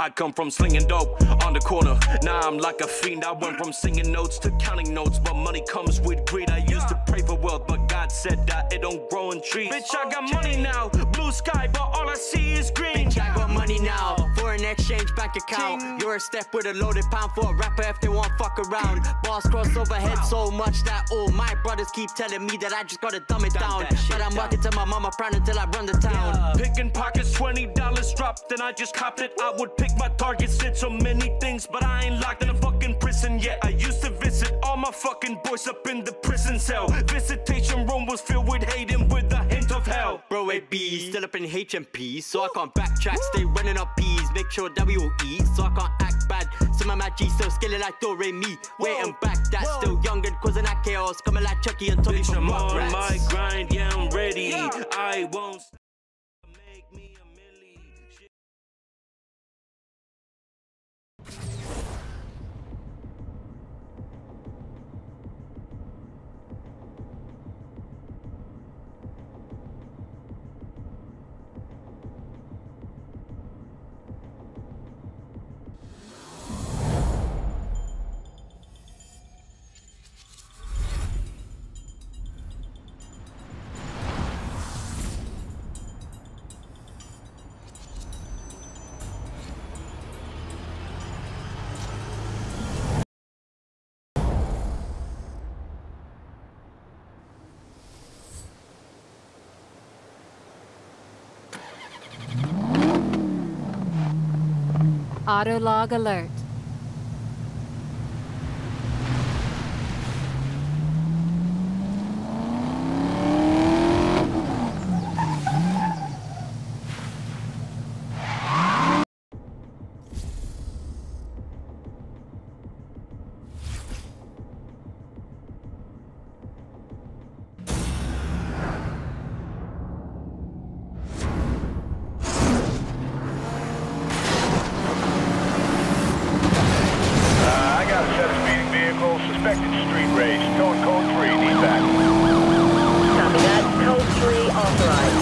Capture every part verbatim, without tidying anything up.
I come from slinging dope on the corner. Now I'm like a fiend. I went from singing notes to counting notes, but money comes with greed. I used to pray for wealth, but God said that it don't grow in trees. Bitch, I got money now, blue sky, but all I see is green. Bitch, I got money now, foreign exchange bank account. You're a step with a loaded pound for a rapper if they won't fuck around. Bars cross overhead so much that all my brothers keep telling me that I just gotta dumb it down. But I'm working till my mama proud until I run the town. Picking pockets, twenty dollars dropped, then I just copped it. I would pick my target, said so many things, but I ain't locked in a fucking prison yet. I used to visit all my fucking boys up in the prison cell. Visitation room was filled with hate and with a hint of hell. Bro, A B, still up in H M P, so I can't backtrack. Stay running up P's, make sure that we all eat, so I can't act bad. So my G still skilling like Dore me. Waiting back, that's still young and causing that chaos. Coming like Chucky and Tony from Mud Rats. Bitch, I'm on my grind, yeah, I'm ready. Yeah. I won't make me a milli. Auto log alert. Suspected street rage, tone code three, need back. Copy that, code three authorized.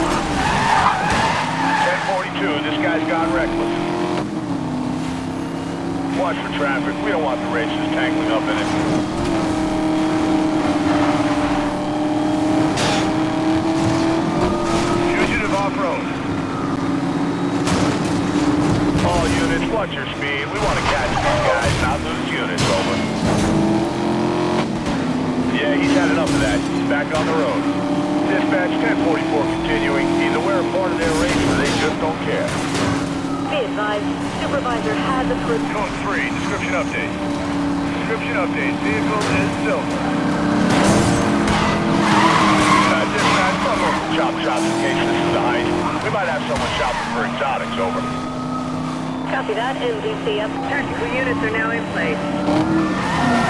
ten forty-two, this guy's gone reckless. Watch for traffic, we don't want the races tangling up in it. Fugitive off-road. All units, watch your speed, we want to catch these guys, not lose units, over. Yeah, he's had enough of that. He's back on the road. Dispatch ten forty-four continuing. Either we're a part of their race or they just don't care. Be advised, supervisor has approved. Code three, description update. Description update, vehicle is silver. Uh, dispatch, come over to Chop Shop in case this is a heist. We might have someone shopping for exotics, over. Copy that, M D C up. Tactical units are now in place.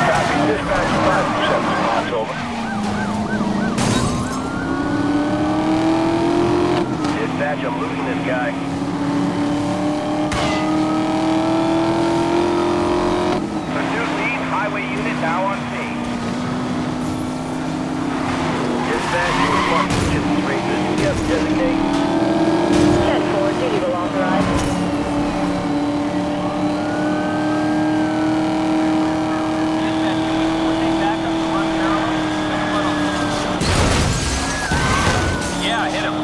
Copy, dispatch five percent. Over. Dispatch, I'm losing this guy. Pursuit lead, highway unit now on scene. Dispatch, you were marked with just as racist. You have to designate. ten four, duty will authorize. Yeah, I hit him.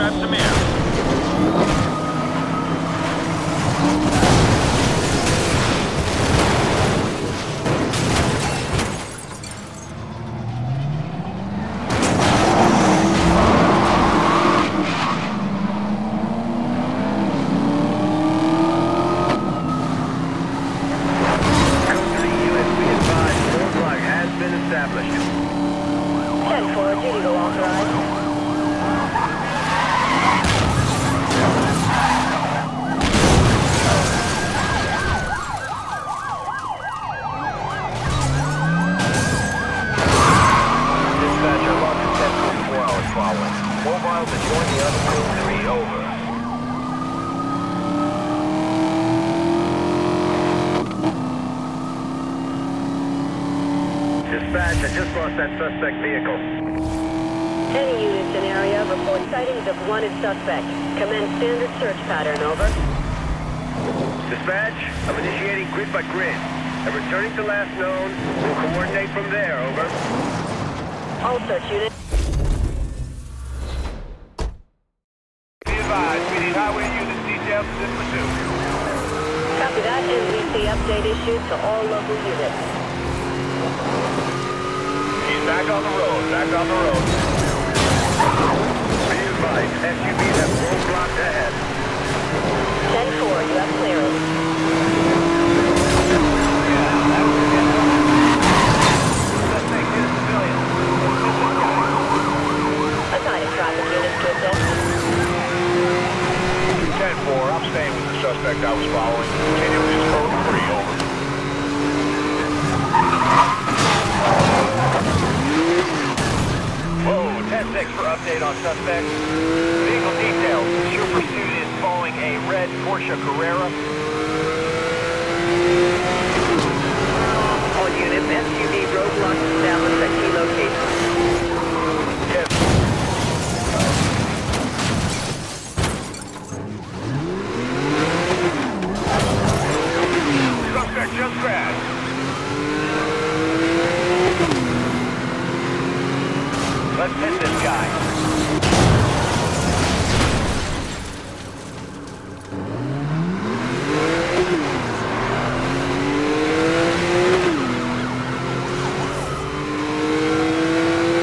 grab some air. Dispatch, I just lost that suspect vehicle. Any units in area report sightings of wanted suspect. Commence standard search pattern, over. Dispatch, I'm initiating grid by grid. I'm returning to last known. We'll coordinate from there, over. All search units. Be advised, we need highway units detailed to this pursuit. Copy that, N B C update issued to all local units. He's back on the road, back on the road. Be advised, S U Vs have roadblocked ahead. ten four, you have clearance. Let's make this civilian. I got it, traffic unit, good then. ten four, I'm staying with the suspect I was following. Continue with his code three, over. Whoa, ten six for update on suspect. Vehicle details. Sure pursuit is following a red Porsche Carrera. All units, S U V roadblock established at key location. Yes. Suspect just crashed. Let's pin this guy.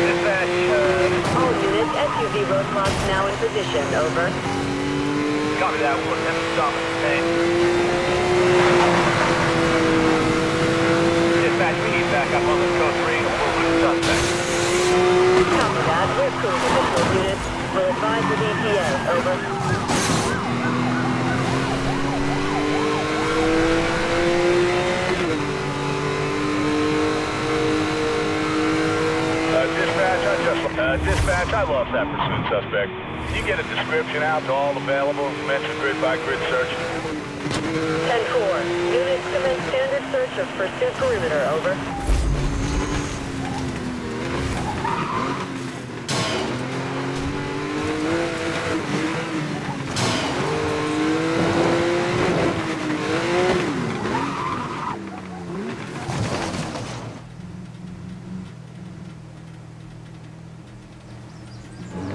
Dispatch, uh... all units, S U V roadblocks now in position, over. Copy that, we'll attempt to stop it, okay? Dispatch, we need back up on the code three, over the suspect. Copy that, we're cool with additional units. We'll advise the D P A, over. Uh, dispatch, I just... Uh, dispatch, I lost that pursuit suspect. Can you get a description out to all available? Commence grid by grid search. ten four, units commence standard search of pursuit perimeter, over.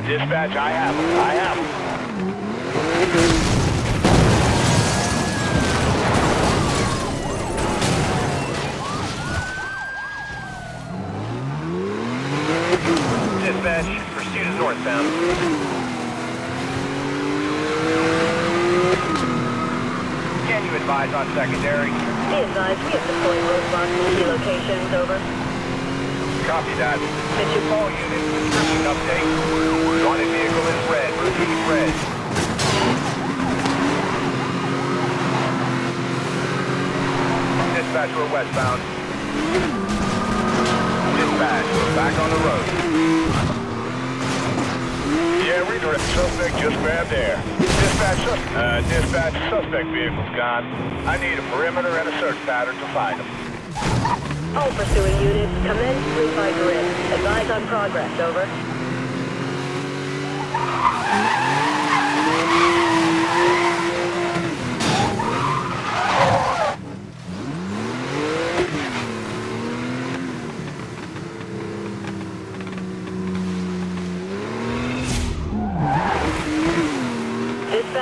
Dispatch, I have him. I have him. Dispatch, pursuit is northbound. Can you advise on secondary? Be advised, we have deployed roadblocks to key locations, over. Copy that. Attention all units, description update. Wanted vehicle is red, routine red. Dispatch, we're westbound. Dispatch, we're back on the road. Yeah, redirect. Suspect just grabbed air. Dispatch, sus uh, dispatch, suspect vehicle's gone. I need a perimeter and a search pattern to find him. All pursuing units, commence grid by grid. Advise on progress, over.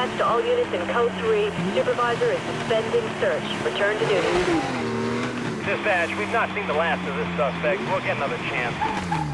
Dispatch to all units in Code three. Supervisor is suspending search. Return to duty. Dispatch, we've not seen the last of this suspect. We'll get another chance.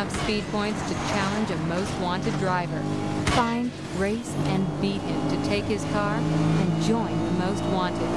up speed points to challenge a most wanted driver. Find, race, and beat him to take his car and join the most wanted.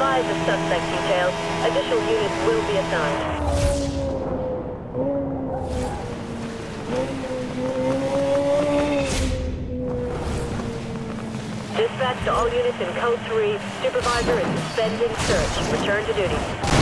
advise of suspect details. Additional units will be assigned. Dispatch to all units in Code three. Supervisor is suspending search. Return to duty.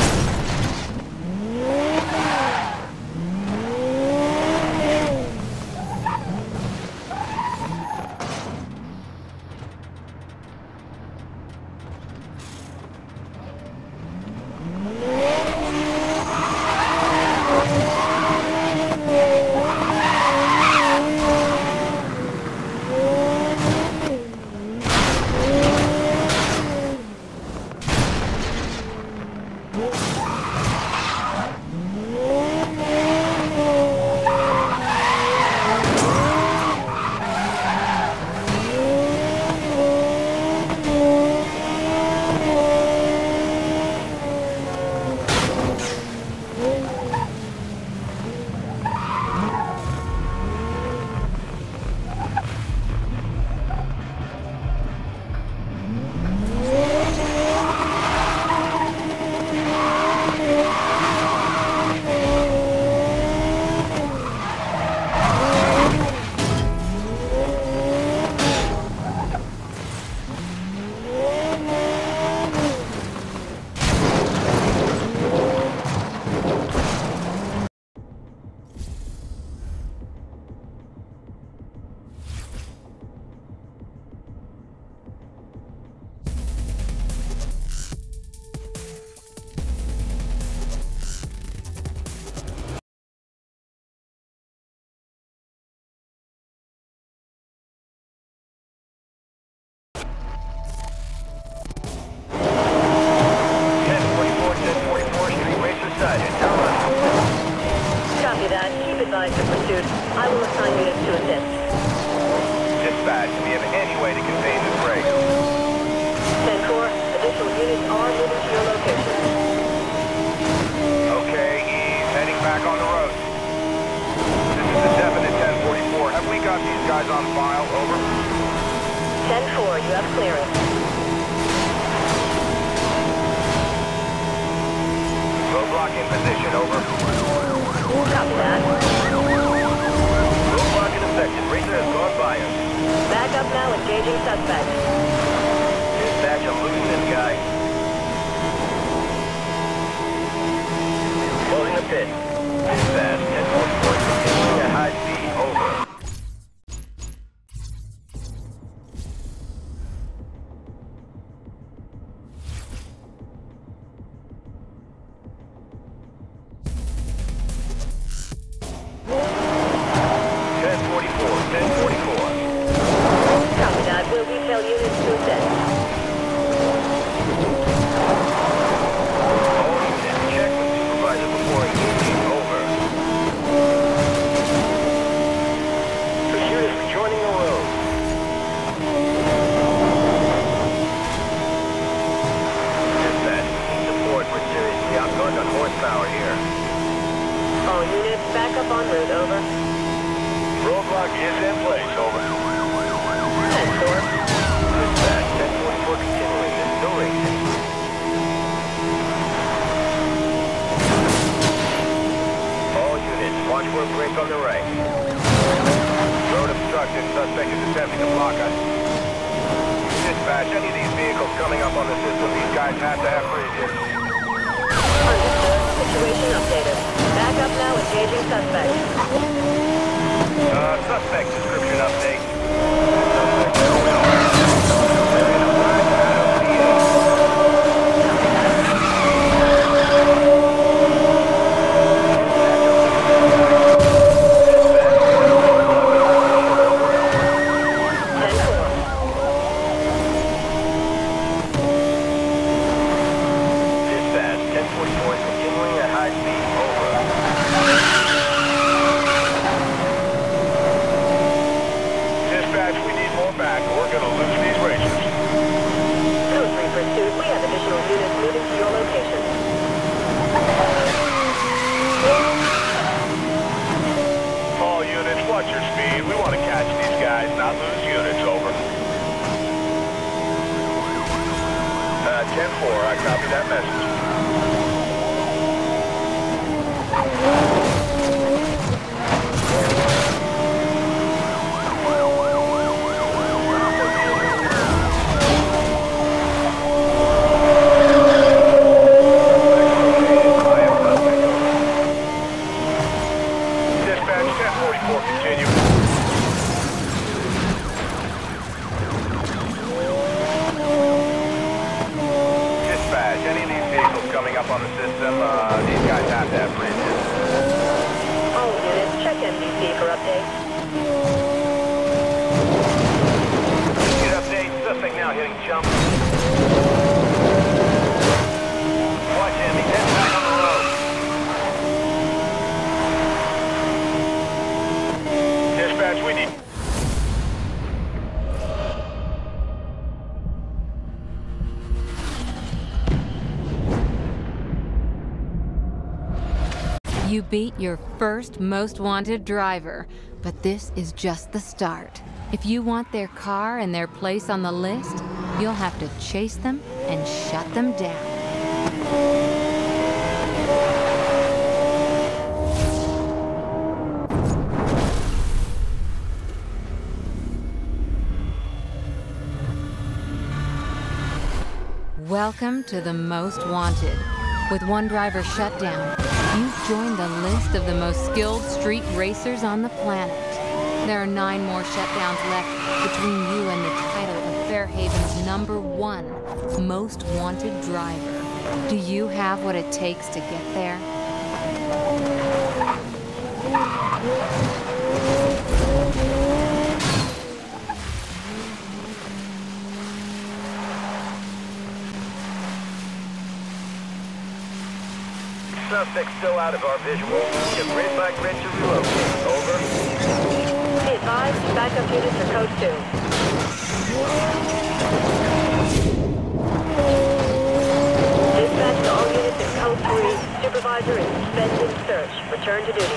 We need ten four, I copy that message. Dispatch ten forty-four, continue. On the system, uh, these guys have to have bridges. All units, check N B C for updates. Get updates, suspect now hitting jump. Watch N B C, head back on the road. Dispatch, we need... You beat your first Most Wanted driver, but this is just the start. If you want their car and their place on the list, you'll have to chase them and shut them down. Welcome to the Most Wanted. With one driver shut down, you've joined the list of the most skilled street racers on the planet. There are nine more shutdowns left between you and the title of Fairhaven's number one Most Wanted driver. Do you have what it takes to get there? Suspect still out of our visual. Get grid by grid to relocate. Over. Be advised, backup units are code two. Dispatch to all units in code three. Supervisor is suspended search. Return to duty.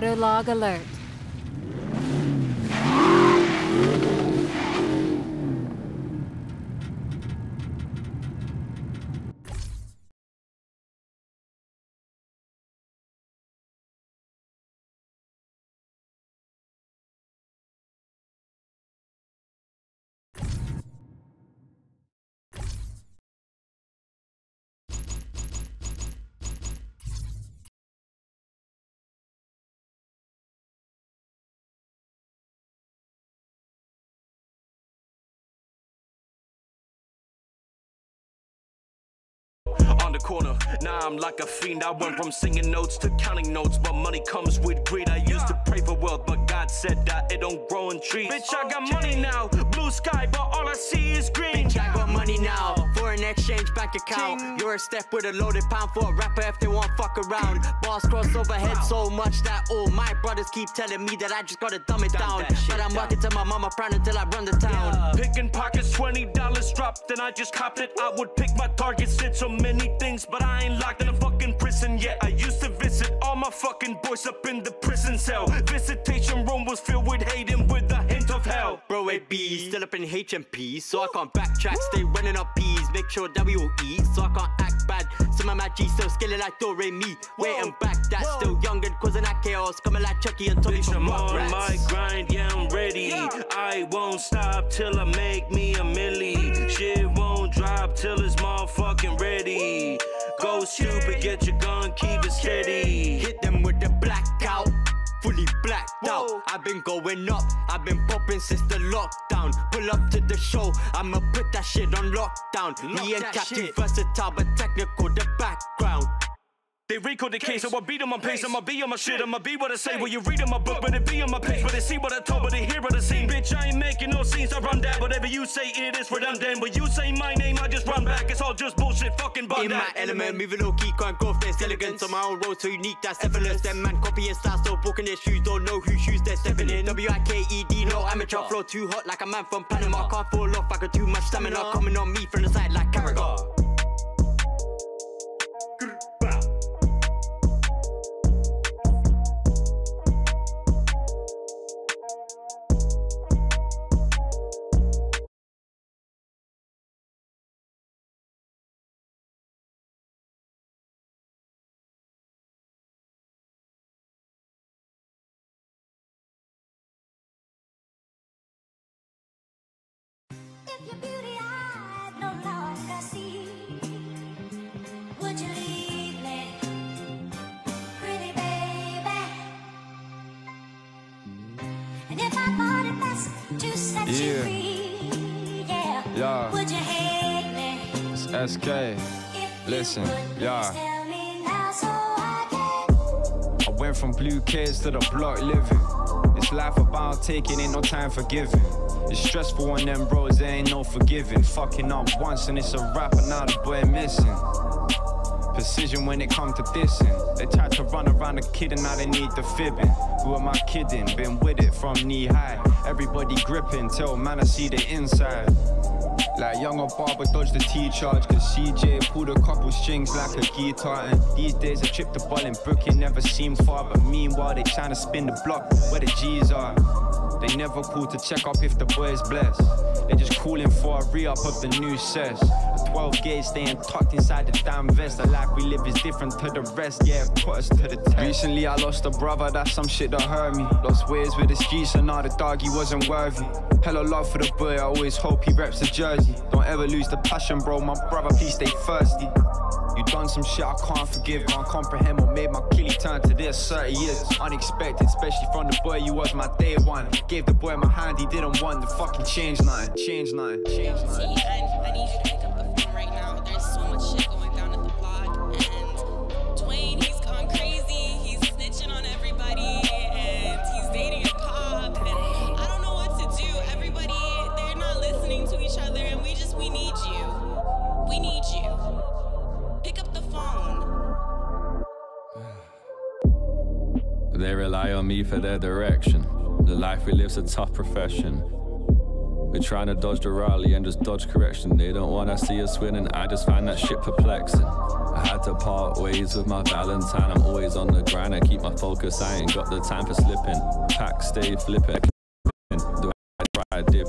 Autolog alert. On the corner, now I'm like a fiend. I went from singing notes to counting notes, but money comes with greed. I used to pray for wealth, but God said that it don't grow in trees. Bitch, I got money now, blue sky, but all I see is green. Bitch, I got money now, foreign exchange bank account. You're a step with a loaded pound for a rapper if they won't fuck around. Bars cross overhead so much that all my brothers keep telling me that I just gotta dumb it down. But I'm working till my mama proud until I run the town. Picking pockets, twenty dollars dropped, then I just copped it. I would pick my targets, it's so many things, but I ain't locked in a fucking prison yet. I used to visit all my fucking boys up in the prison cell. Visitation room was filled with hate and with a hint of hell. Bro, A B, still up in H M P, so I can't backtrack. Stay running up P's, make sure that we all eat, so I can't act bad. So my magic still skilling like Do Re Mi. Waiting back, that's still young and causing that chaos. Coming like Chucky and Tony from Mud Rats. Bitch, I'm on my grind, yeah, I'm ready. Yeah. I won't stop till I make me a milli. Mm. Shit won't drop till it's motherfucking ready. Go stupid, get your gun, keep it steady. Hit them with the blackout. Fully blacked Whoa. out. I've been going up, I've been popping since the lockdown. Pull up to the show, I'ma put that shit on lockdown. Lock Me and Captain shit. Versatile, but technical the background. They recode the case, so I beat them on pace. I'ma be on my shit, I'ma be what I say. Well, you read in my book, but it be on my page. But they see what I told, but they hear what I seen. Bitch, I ain't making no scenes, I run that. Whatever you say, it is redundant. When you say my name, I just run back. It's all just bullshit, fucking bun. In my element, moving low key, can't go off, there's elegance. On my own road, so unique, that's effortless. Them man copying style, so broken their shoes. Don't know who shoes they're stepping in. W I K E D, no amateur. Flow too hot like a man from Panama. Can't fall off, I got too much stamina. Coming on me from the side like Carragher. Your beauty I no longer see. Would you leave me, pretty baby? And if I thought it best to set yeah. you free, yeah. yeah, would you hate me? It's S K. If Listen, would, yeah. tell me now so I can. I went from blue kids to the block living. It's life about taking, ain't no time for giving. It's stressful on them bros, there ain't no forgiving. Fucking up once and it's a wrap, and now the boy missing. Precision when it come to dissing. They tried to run around the kid and now they need the fibbing. Who am I kidding? Been with it from knee high. Everybody gripping, tell man I see the inside. Like younger barber dodged the T-charge, cause C J pulled a couple strings like a guitar. And these days I trip the ball in Brooklyn, never seemed far. But meanwhile they tryna spin the block where the G's are. They never call to check up if the boy's blessed. They just calling for a re-up of the new sets. The twelve gauge staying tucked inside the damn vest. The life we live is different to the rest, yeah, it put us to the test. Recently I lost a brother, that's some shit that hurt me. Lost ways with the streets and now the dog, he wasn't worthy. Hella love for the boy, I always hope he reps the jersey. Don't ever lose the passion, bro, my brother, please stay thirsty. You done some shit I can't forgive, can't comprehend what made my killie turn to this. Thirty years, unexpected, especially from the boy, you was my day one. Gave the boy my hand, he didn't want to fucking change nothing. Change nothing, change nothing. See, I, I need you to pick up the phone right now. There's so much shit going down at the block. And Dwayne, he's gone crazy. He's snitching on everybody. And he's dating a cop. And I don't know what to do. Everybody, they're not listening to each other. And we just, we need you. We need you. Pick up the phone. They rely on me for their direction. The life we live's a tough profession. We're trying to dodge the rally and just dodge correction. They don't want to see us winning. I just find that shit perplexing. I had to part ways with my Valentine. I'm always on the grind, I keep my focus, I ain't got the time for slipping. Pack, stay, flipping. Do I try, dip?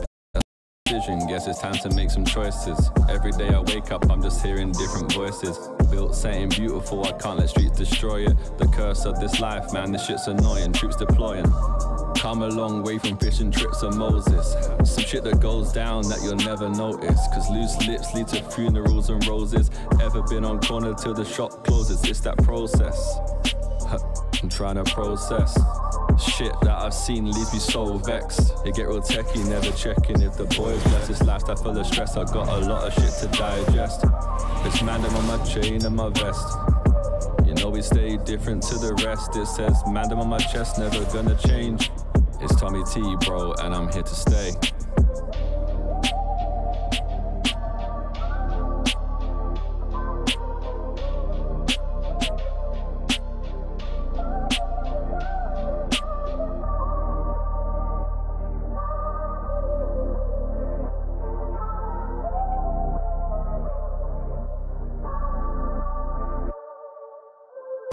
Guess it's time to make some choices. Every day I wake up, I'm just hearing different voices. Built something beautiful, I can't let streets destroy it. The curse of this life, man, this shit's annoying. Troops deploying, come a long way from fishing trips of Moses. Some shit that goes down that you'll never notice, cause loose lips lead to funerals and roses. Ever been on corner till the shop closes? It's that process, I'm trying to process. Shit that I've seen leaves me so vexed. It get real techie, never checking if the boy's blessed. This lifestyle full of stress, I got a lot of shit to digest. It's mandem on my chain and my vest. You know we stay different to the rest. It says mandem on my chest, never gonna change. It's Tommy T, bro, and I'm here to stay.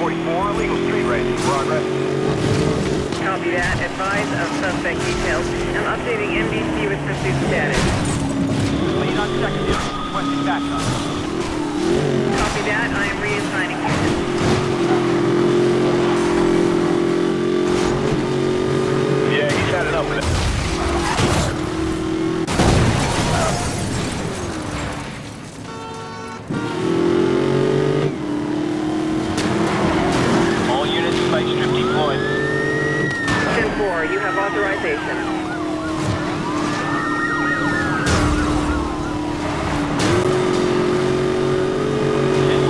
forty-four, illegal street race in progress. Copy that. Advise of suspect details. I'm updating M D C with pursuit status. Lead on secondary. Requesting backup. Copy that. I am reassigning units. Yeah, he's had enough of it. You have authorization. He's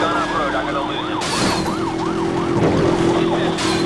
gone off-road, I'm gonna lose him.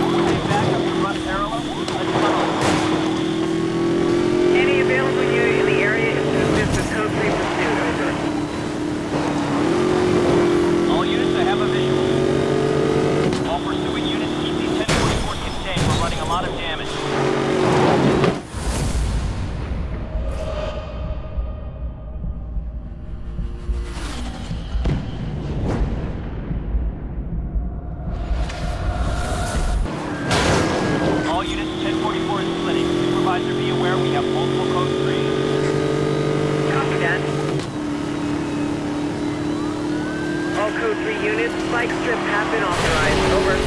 Spike strips have been authorized. Over.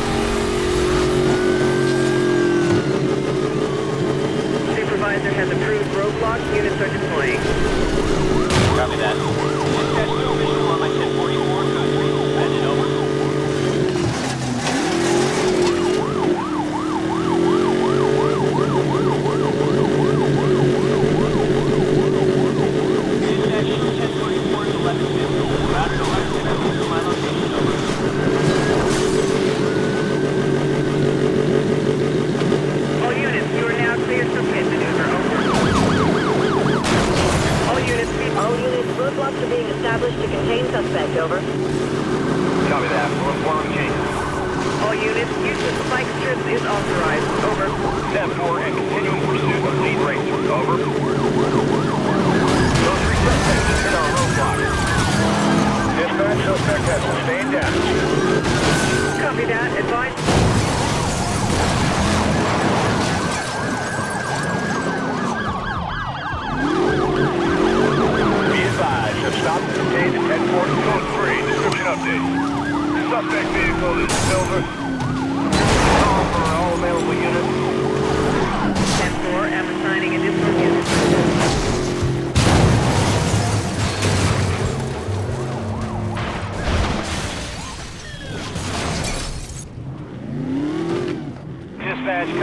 Supervisor has approved roadblock. Units are deploying. Copy that. Dispatch to official on my ten forty-four. Code three. Send it over.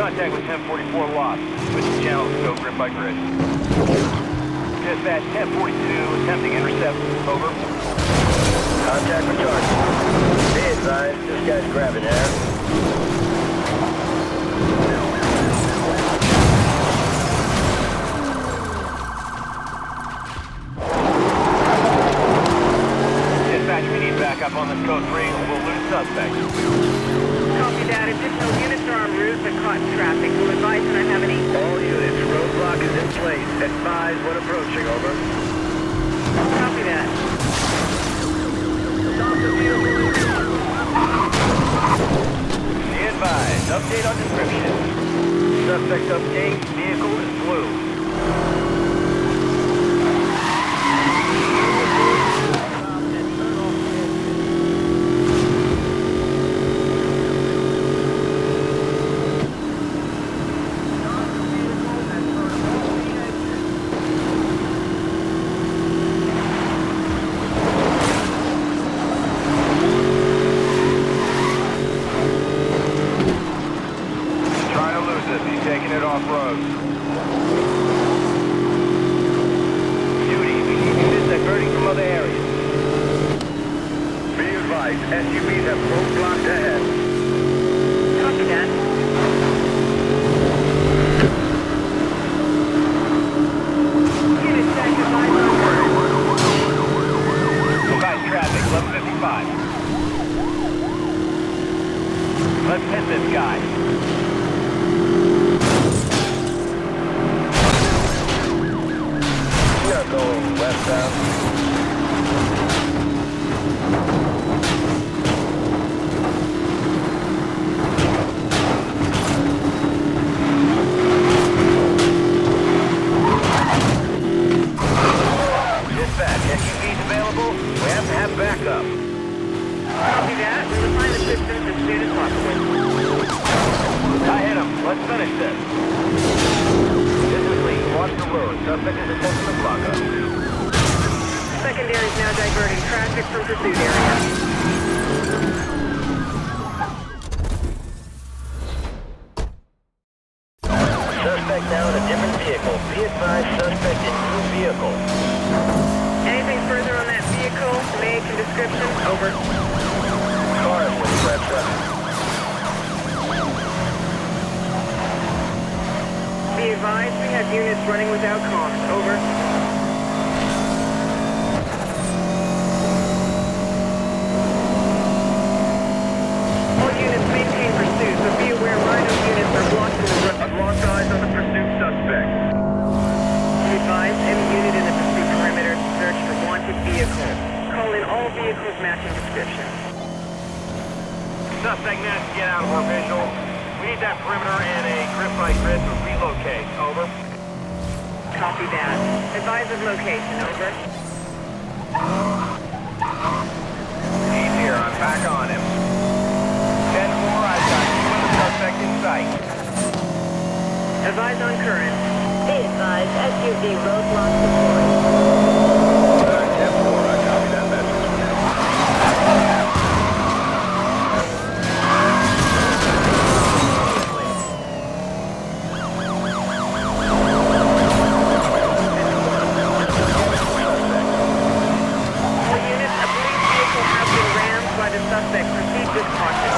Contact with ten forty-four lost. Switching channels to go grid by grid. Dispatch ten forty-two attempting intercept. Over. Contact with target. Be advised, this guy's grabbing air. Dispatch, we need backup on this code three. We'll lose suspect. Copy that. Additional units are en route but caught in traffic. We'll advise when I have any. All units, roadblock is in place. Advise when approaching. Over. Copy that. Stop the wheel. Be advised. Update on description. Suspect update. Vehicle is blue. Back on him. advised on current. Be advised, S U V roadblock deployed. ten four, I copy that message. All units, a police vehicle has been rammed by the suspect. Proceed with caution.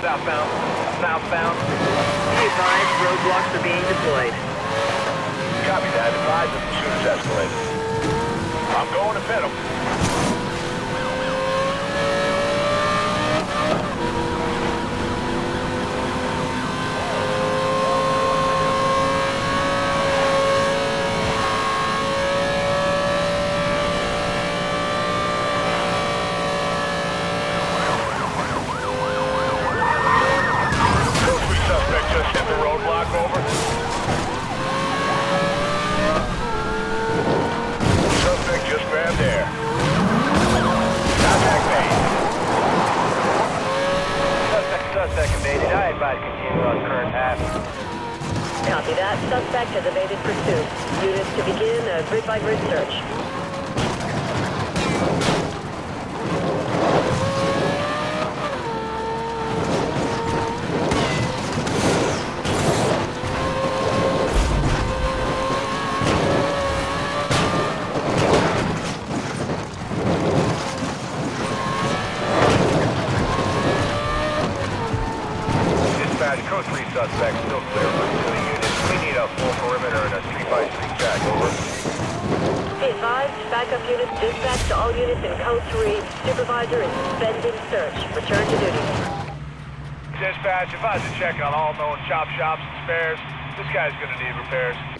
Southbound, southbound. Be advised, roadblocks are being deployed. Copy that. Advise if the shooter's escalated. I'm going to pit him. Copy that. Suspect has evaded pursuit. Units to begin a grid-by-grid search. Dispatch, code three suspect still clear for pursuit. A full perimeter and a street-by-street check, over. Advised, backup units dispatched to all units in Code three. Supervisor is suspending search. Return to duty. Dispatch, advise a check on all known chop shops and spares. This guy's gonna need repairs.